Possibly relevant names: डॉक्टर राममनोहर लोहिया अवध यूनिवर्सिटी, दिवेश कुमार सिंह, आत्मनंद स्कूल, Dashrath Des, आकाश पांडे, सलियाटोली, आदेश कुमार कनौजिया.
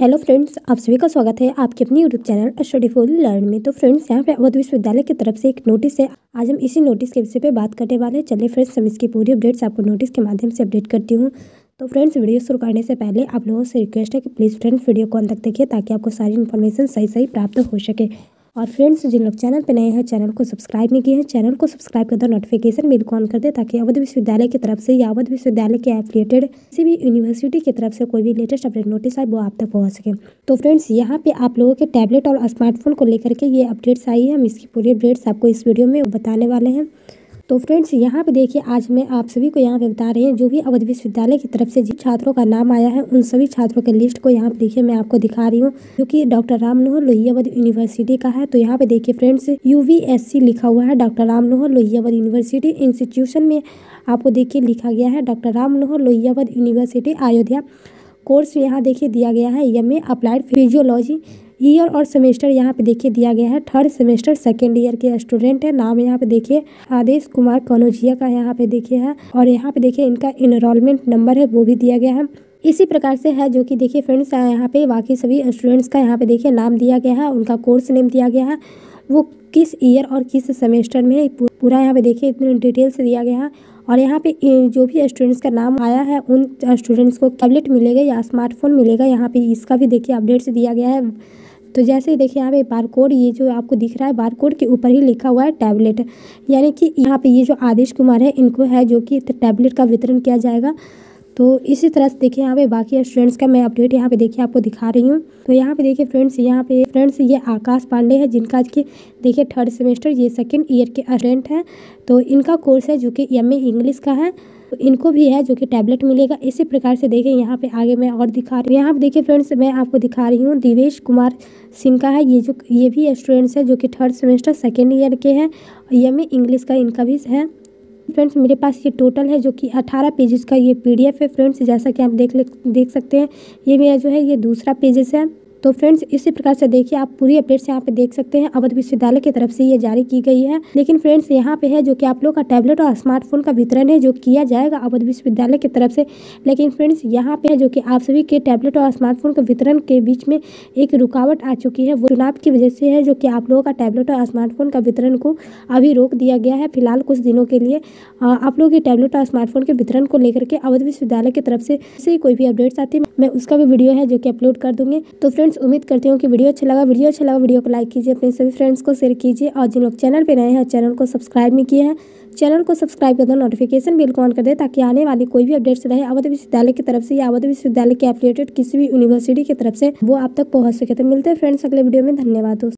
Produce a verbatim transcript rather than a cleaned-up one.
Hello friends, आप सभी का स्वागत है आपके अपने YouTube channel study for learn में। तो फ्रेंड्स, यहाँ पे अवध विश्वविद्यालय की तरफ से एक नोटिस है। आज हम इसी नोटिस के विषय पे बात करने वाले हैं। चलिए फ्रेंड्स, हम इसकी पूरी अपडेट्स आपको नोटिस के माध्यम से अपडेट करती हूँ। तो फ्रेंड्स, वीडियो शुरू करने से पहले आप लोगों से रिक्वेस्ट है कि प्लीज़ फ्रेंड्स वीडियो को अंत तक देखिए ताकि आपको सारी इन्फॉर्मेशन सही सही प्राप्त हो सके। और फ्रेंड्स, जिन लोग चैनल पर नए हैं चैनल को सब्सक्राइब नहीं किए हैं, चैनल को सब्सक्राइब कर दो, नोटिफिकेशन बिल को ऑन कर दे ताकि अवध विश्वविद्यालय की तरफ से या अवध विश्वविद्यालय के एफिलिएटेड किसी भी यूनिवर्सिटी की तरफ से कोई भी लेटेस्ट अपडेट नोटिस आए वो आप तक पहुंच सके। तो फ्रेंड्स, यहाँ पे आप लोगों के टैबलेट और स्मार्टफोन को लेकर के ये अपडेट्स आई है। हम इसकी पूरी अपडेट्स आपको इस वीडियो में बताने वाले हैं। तो फ्रेंड्स, यहाँ पे देखिए, आज मैं आप सभी को यहाँ पे बता रहे हैं जो भी अवध विश्वविद्यालय की तरफ से जिन छात्रों का नाम आया है उन सभी छात्रों के लिस्ट को यहाँ पे देखिए मैं आपको दिखा रही हूँ, जो कि डॉक्टर राममनोहर लोहिया अवध यूनिवर्सिटी का है। तो यहाँ पे देखिए friends, U V S C लिखा हुआ है, डॉक्टर राममनोहर लोहिया अवध यूनिवर्सिटी। Institution में आपको देखिए लिखा गया है डॉक्टर राममनोहर लोहिया अवध यूनिवर्सिटी Ayodhya. Course यहाँ देखिए दिया गया है M A applied physiology. Year और सेमेस्टर यहाँ पे देखिए दिया गया है थर्ड सेमेस्टर सेकेंड ईयर के स्टूडेंट है। नाम यहाँ पे देखिए आदेश कुमार कनौजिया का यहाँ पे देखिए है, और यहाँ पे देखिए इनका इनरोलमेंट नंबर है वो भी दिया गया है। इसी प्रकार से है जो कि देखिए फ्रेंड्स, यहाँ पे बाकी सभी स्टूडेंट्स का यहाँ पे देखिए नाम दिया गया है, उनका कोर्स नेम दिया गया है, वो किस ईयर और किस सेमेस्टर में पूरा यहाँ पे देखिए इतने डिटेल से दिया गया है। और यहाँ पे जो भी स्टूडेंट्स का नाम आया है उन स्टूडेंट्स को टैबलेट मिलेगा या स्मार्टफोन मिलेगा, यहाँ पे इसका भी देखिए अपडेट्स दिया गया है। तो जैसे ही देखिए यहाँ पे बारकोड, ये जो आपको दिख रहा है बारकोड के ऊपर ही लिखा हुआ है टैबलेट, यानी कि यहाँ पे ये जो आदेश कुमार है इनको है जो कि टैबलेट का वितरण किया जाएगा। तो इसी तरह से देखिए यहाँ पे बाकी स्टूडेंट्स का मैं अपडेट यहाँ पे देखिए आपको दिखा रही हूँ। तो यहाँ पे देखिए फ्रेंड्स, यहाँ पे फ्रेंड्स ये आकाश पांडे हैं जिनका आज के देखिए थर्ड सेमेस्टर ये सेकेंड ईयर के स्टूडेंट हैं। तो इनका कोर्स है जो कि एम ए इंग्लिश का है, तो इनको भी है जो कि टैबलेट मिलेगा। इसी प्रकार से देखिए यहाँ पे आगे मैं और दिखा रही हूँ। यहाँ पे देखिए फ्रेंड्स, मैं आपको दिखा रही हूँ दिवेश कुमार सिंह का है, ये जो ये भी स्टूडेंट्स है जो कि थर्ड सेमेस्टर सेकेंड ईयर के हैं, एम ए इंग्लिश का इनका भी है। फ्रेंड्स, मेरे पास ये टोटल है जो कि अठारह पेजेस का ये पीडीएफ है। फ्रेंड्स, जैसा कि आप देख देख सकते हैं ये मेरा जो है ये दूसरा पेजेस है। तो फ्रेंड्स, इसी प्रकार से देखिए आप पूरी अपडेट्स यहाँ पे देख सकते हैं अवध विश्वविद्यालय की तरफ से ये जारी की गई है। लेकिन फ्रेंड्स, यहाँ पे है जो कि आप लोग का टैबलेट और स्मार्टफोन का वितरण है जो किया जाएगा अवध विश्वविद्यालय की तरफ से। लेकिन फ्रेंड्स, यहाँ पे है जो कि आप सभी के टैबलेट और स्मार्टफोन के वितरण के बीच में एक रुकावट आ चुकी है, वो चुनाव की वजह से है जो कि आप लोगों का टैबलेट और स्मार्टफोन का वितरण को अभी रोक दिया गया है फिलहाल कुछ दिनों के लिए। आप लोग के टैबलेट और स्मार्टफोन के वितरण को लेकर के अवध विश्वविद्यालय की तरफ से कोई भी अपडेट्स आती है मैं उसका भी वीडियो है जो कि अपलोड कर दूंगी। तो फ्रेंड्स, उम्मीद करती हूँ कि वीडियो अच्छा लगा वीडियो अच्छा लगा वीडियो को लाइक कीजिए, अपने सभी फ्रेंड्स को शेयर कीजिए, और जिन लोग चैनल पे नए हैं चैनल को सब्सक्राइब नहीं किए हैं चैनल को सब्सक्राइब कर दो, नोटिफिकेशन बिल को ऑन कर दे ताकि आने वाली कोई भी अपडेट्स रहे अवध विश्वविद्यालय की तरफ से या अवध विश्वविद्यालय के एफिलिएटेड किसी भी यूनिवर्सिटी की तरफ से वो आप तक पहुँच सके। तो मिलते हैं फ्रेंड्स अगले वीडियो में। धन्यवाद दोस्तों।